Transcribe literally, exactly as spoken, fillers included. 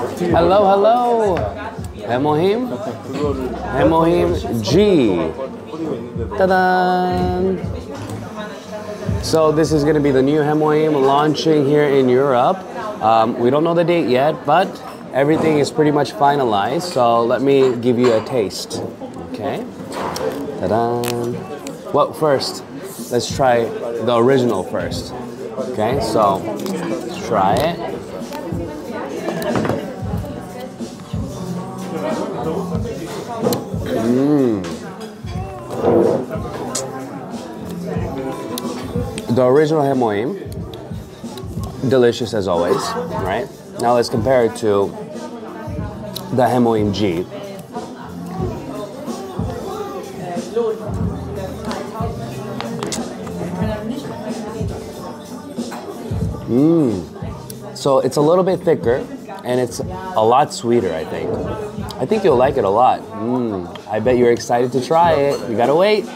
Hello, hello. HemoHim. HemoHim G. Ta-da! So this is going to be the new HemoHim launching here in Europe. Um, we don't know the date yet, but everything is pretty much finalized. So let me give you a taste. Okay. Ta-da! Well, first, let's try the original first. Okay, so let's try it. Mm. The original HemoHim, delicious as always, right? Now let's compare it to the HemoHim G. Mmm. So it's a little bit thicker and it's a lot sweeter, I think. I think you'll like it a lot. Mmm. I bet you're excited to try it. You gotta wait.